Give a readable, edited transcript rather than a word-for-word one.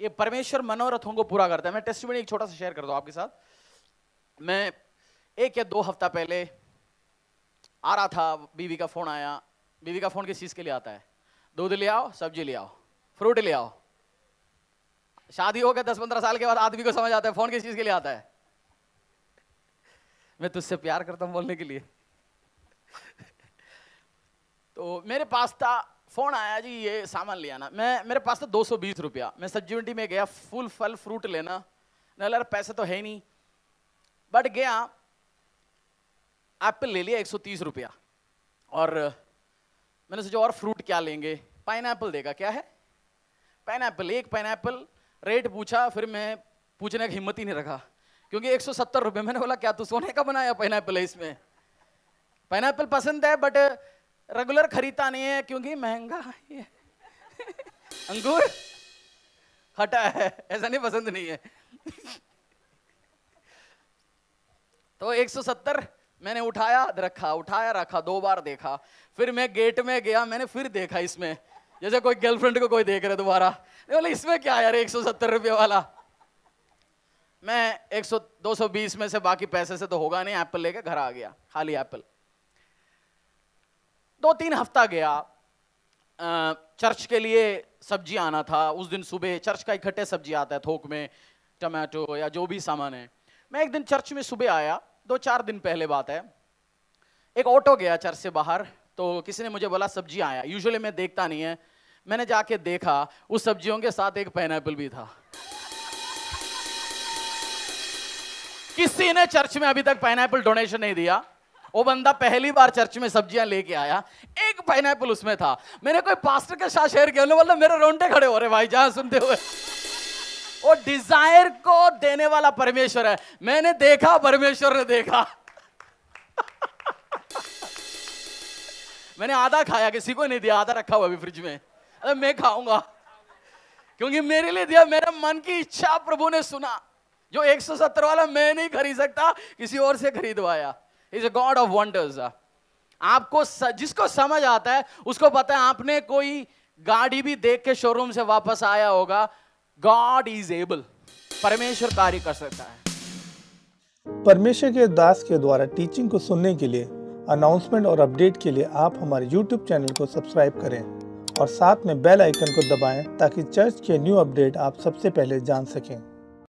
ये परमेश्वर मनोरथों को पूरा करता है। मैं टेस्टिमनी एक छोटा सा शेयर कर दूं आपके साथ। मैं एक या दो हफ्ता पहले आ रहा था, बीवी का फ़ोन आया। बीवी का फ़ोन किस चीज़ के लिए आता है? दूध ले आओ, सब्जी ले आओ, फ्रूट ले आओ। शादी हो गया 10-15 साल के बाद आदमी को समझ आता है फ़ोन किस चीज़ के लिए आता है। मैं तुझसे प्यार करता हूँ बोलने के लिए। तो मेरे पास था, फ़ोन आया, जी ये सामान ले आना। मेरे पास था 220 रुपया। मैं सब्जी मंडी में गया फूल फल फ्रूट लेना, न पैसे तो है ही नहीं, बट गया एप्पल ले लिया 130 रुपया। और मैंने सोचा और फ्रूट क्या लेंगे, पाइनएप्पल देखा क्या है, पाइनएप्पल। एक पाइनएप्पल रेट पूछा, फिर मैं पूछने की हिम्मत ही नहीं रखा क्योंकि 170 रुपये। मैंने बोला क्या तू सोने का बनाया पाइनएप्पल है, इसमें पाइनएप्पल पसंद है बट रेगुलर खरीदता नहीं है क्योंकि महंगा है। अंगूर हटा है, ऐसा नहीं पसंद नहीं है। तो 170 मैंने उठाया रखा, उठाया रखा, 2 बार देखा। फिर मैं गेट में गया, मैंने फिर देखा इसमें, जैसे कोई गर्लफ्रेंड को कोई देख रहे दोबारा। बोले इसमें क्या यार 170 रुपये वाला। मैं 220 में से बाकी पैसे से तो होगा नहीं, एप्पल लेके घर आ गया, खाली एप्पल। 2-3 हफ्ता गया। चर्च के लिए सब्जी आना था उस दिन सुबह। चर्च का इकट्ठे सब्जी आता है थोक में, टमाटो या जो भी सामान है। मैं एक दिन चर्च में सुबह आया, 2-4 दिन पहले बात है। एक ऑटो गया चर्च से बाहर, तो किसी ने मुझे बोला सब्जी आया। यूजुअली मैं देखता नहीं है, मैंने जाके देखा उस सब्जियों के साथ एक पाइनएप्पल भी था। किसी ने चर्च में अभी तक पाइनएप्पल डोनेशन नहीं दिया। वो बंदा पहली बार चर्च में सब्जियां लेके आया, एक पाइनएप्पल उसमें था। मैंने कोई पास्टर के साथ शेयर किया, बोला मेरे रोंटे खड़े हो रहे भाई जहां सुनते हुए। वो डिजायर को देने वाला परमेश्वर है। मैंने देखा, परमेश्वर ने देखा। मैंने आधा खाया, किसी को नहीं दिया, आधा रखा हुआ अभी फ्रिज में। अरे मैं खाऊंगा क्योंकि मेरे लिए दिया। मेरे मन की इच्छा प्रभु ने सुना। जो 170 वाला मैं नहीं खरीद सकता, किसी और से खरीदवाया। Is a God of wonders. आपको जिसको समझ आता है उसको पता है। आपने कोई गाड़ी भी देख के शोरूम से वापस आया होगा। God is able. परमेश्वर कार्य कर सकता है। परमेश्वर के दास के द्वारा टीचिंग को सुनने के लिए, अनाउंसमेंट और अपडेट के लिए आप हमारे यूट्यूब चैनल को सब्सक्राइब करें और साथ में बेल आइकन को दबाएं ताकि चर्च के न्यू अपडेट आप सबसे पहले जान सकें।